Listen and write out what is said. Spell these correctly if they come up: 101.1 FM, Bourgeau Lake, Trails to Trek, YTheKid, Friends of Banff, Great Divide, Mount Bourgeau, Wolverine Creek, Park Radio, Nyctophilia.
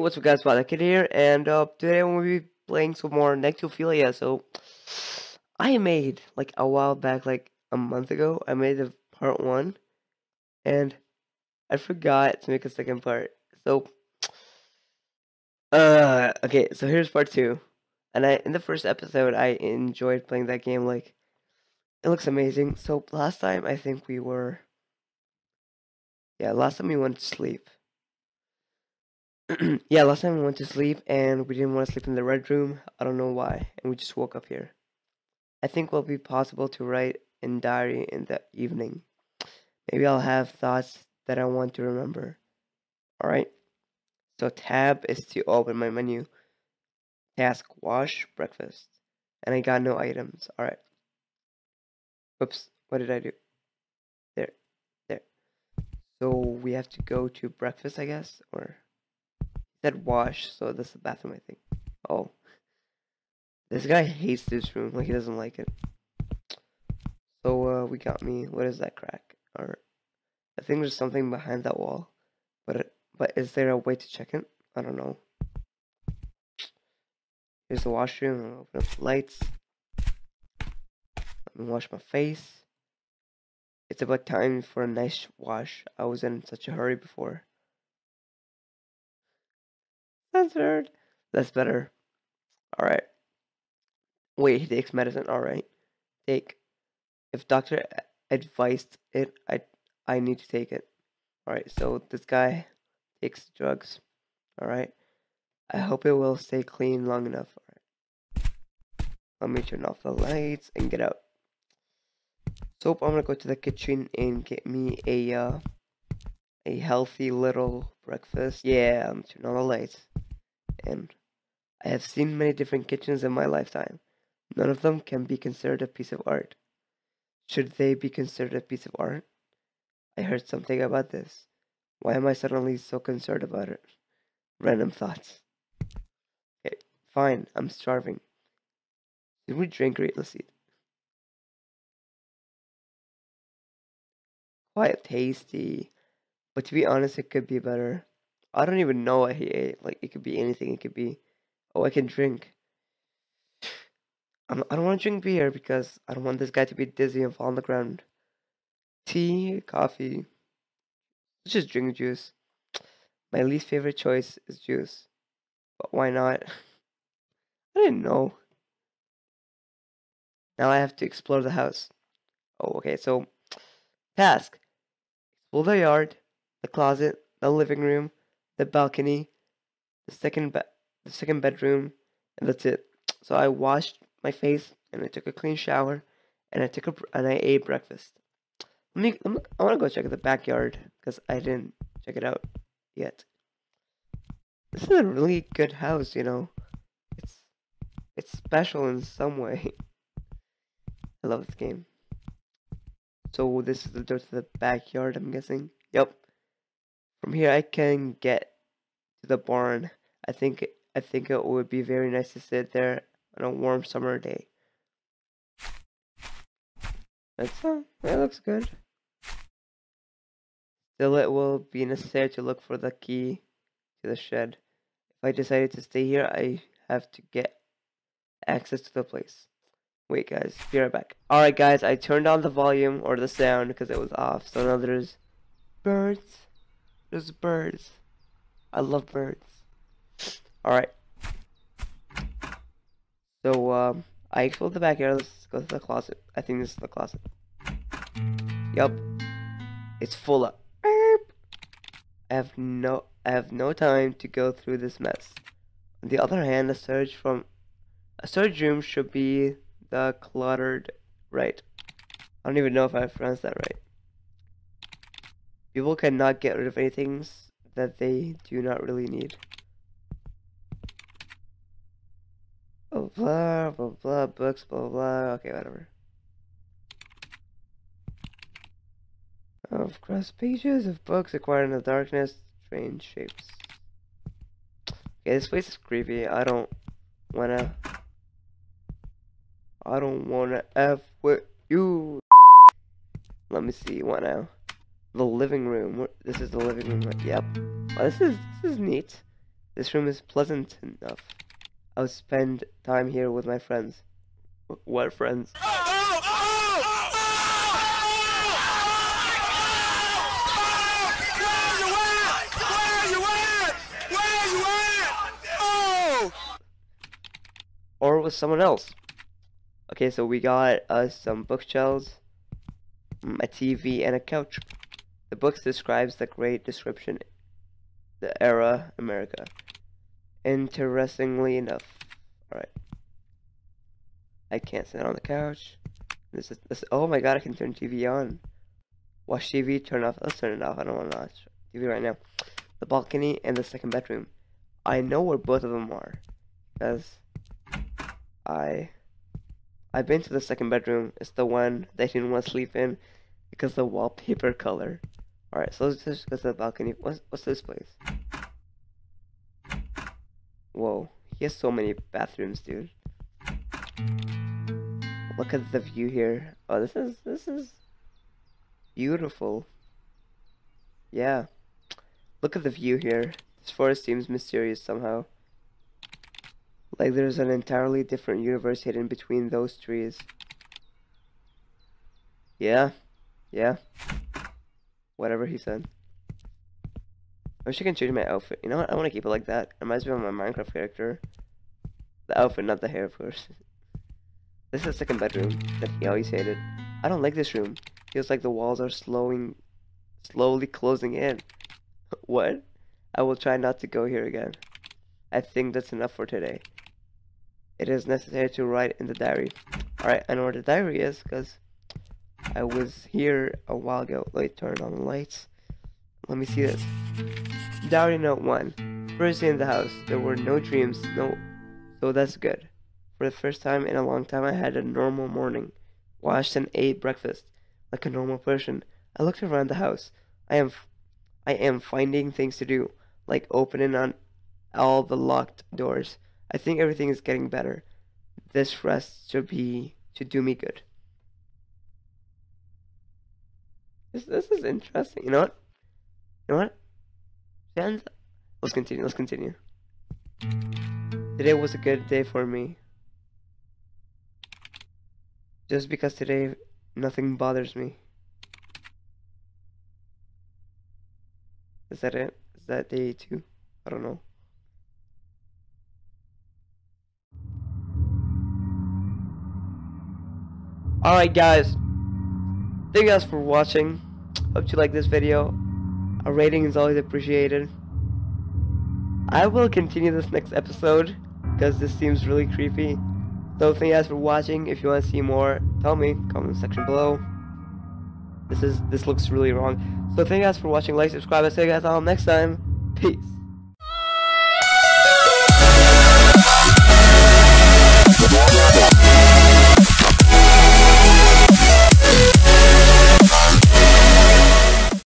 what's up guys, YTheKid here, and today I'm going to be playing some more Nyctophilia. So, I made, like, a while back, like, a month ago, I made the part 1, and I forgot to make a second part. So, okay, so here's part 2, and in the first episode, I enjoyed playing that game, like, it looks amazing. So, last time, I think we were, yeah, last time we went to sleep. Yeah, last time we went to sleep and we didn't want to sleep in the red room. I don't know why, and we just woke up here. I think it will be possible to write in diary in the evening. Maybe I'll have thoughts that I want to remember. Alright, so tab is to open my menu. Task, wash, breakfast. And I got no items. Alright. Whoops, what did I do? There. So we have to go to breakfast, I guess, or... That wash, so that's the bathroom, I think. Oh. This guy hates this room, like, he doesn't like it. So, we got me. What is that crack? Or, I think there's something behind that wall. But is there a way to check it? I don't know. Here's the washroom. I'm gonna open up the lights. Let me wash my face. It's about time for a nice wash. I was in such a hurry before. Censored. That's better. Alright. Wait, he takes medicine. Alright. Take. If doctor advised it, I need to take it. Alright, so this guy takes drugs. Alright. I hope it will stay clean long enough. Alright. Let me turn off the lights and get out. So I'm gonna go to the kitchen and get me a healthy little breakfast. Yeah, I'm turning on the lights. And I have seen many different kitchens in my lifetime. None of them can be considered a piece of art. Should they be considered a piece of art? I heard something about this. Why am I suddenly so concerned about it? Random thoughts. Okay, fine, I'm starving. Did we drink? Let's eat. Quite tasty. But to be honest, it could be better. I don't even know what he ate. Like, it could be anything. It could be... Oh, I can drink. I don't want to drink beer because I don't want this guy to be dizzy and fall on the ground. Tea, coffee. Let's just drink juice. My least favorite choice is juice. But why not? I didn't know. Now I have to explore the house. Oh, okay. So, task. Explore the yard. The closet, the living room, the balcony, the second bedroom, and that's it. So I washed my face and I took a clean shower and I ate breakfast. I want to go check the backyard because I didn't check it out yet. This is a really good house, you know. It's special in some way. I love this game. So this is the door to the backyard, I'm guessing. Yep. From here I can get to the barn. I think it would be very nice to sit there on a warm summer day. That looks good. Still, it will be necessary to look for the key to the shed. If I decided to stay here, I have to get access to the place. Wait guys, be right back. Alright guys, I turned on the volume or the sound because it was off. So now there's birds. There's birds. I love birds. Alright. So, I explored the backyard. Let's go to the closet. I think this is the closet. Yup. It's full up. I have no time to go through this mess. On the other hand, a storage room should be the cluttered right. I don't even know if I pronounced that right. People cannot get rid of anything that they do not really need. Oh, blah, blah, blah, books, blah, blah, okay, whatever. Of cross pages of books acquired in the darkness, strange shapes. Okay, this place is creepy. I don't wanna F with you. Let me see, what now? The living room. This is the living room. Yep. Oh, this is neat. This room is pleasant enough. I'll spend time here with my friends. What friends? Or with someone else. Okay, so we got us some bookshelves, a TV, and a couch. The book describes the Great Description, the era America. Interestingly enough, all right. I can't sit on the couch. This is oh my god! I can turn TV on. Watch TV. Turn off. Let's turn it off. I don't want to watch TV right now. The balcony and the second bedroom. I know where both of them are, because I've been to the second bedroom. It's the one that I didn't want to sleep in because of the wallpaper color. Alright, so let's just go to the balcony. What's this place? Whoa, he has so many bathrooms, dude. Look at the view here. Oh, this is beautiful. Yeah. Look at the view here. This forest seems mysterious somehow. Like there's an entirely different universe hidden between those trees. Yeah. Whatever he said. I wish I can change my outfit. You know what? I want to keep it like that. It reminds me of my Minecraft character. The outfit, not the hair, of course. This is the second bedroom that he always hated. I don't like this room. Feels like the walls are slowly closing in. What? I will try not to go here again. I think that's enough for today. It is necessary to write in the diary. Alright, I know where the diary is because I was here a while ago. Let me turn on the lights. Let me see this. Diary note 1. First day in the house. There were no dreams, so that's good. For the first time in a long time, I had a normal morning. Washed and ate breakfast like a normal person. I looked around the house. I am finding things to do, like opening on all the locked doors. I think everything is getting better. This rest should do me good. This is interesting. You know what? And let's continue. Today was a good day for me. Just because today nothing bothers me. Is that it? Is that day 2? I don't know. Alright guys, thank you guys for watching. Hope you like this video. A rating is always appreciated. I will continue this next episode because this seems really creepy. So thank you guys for watching. If you want to see more, tell me, comment section below. This looks really wrong. So thank you guys for watching, like, subscribe, and see you guys all next time. Peace.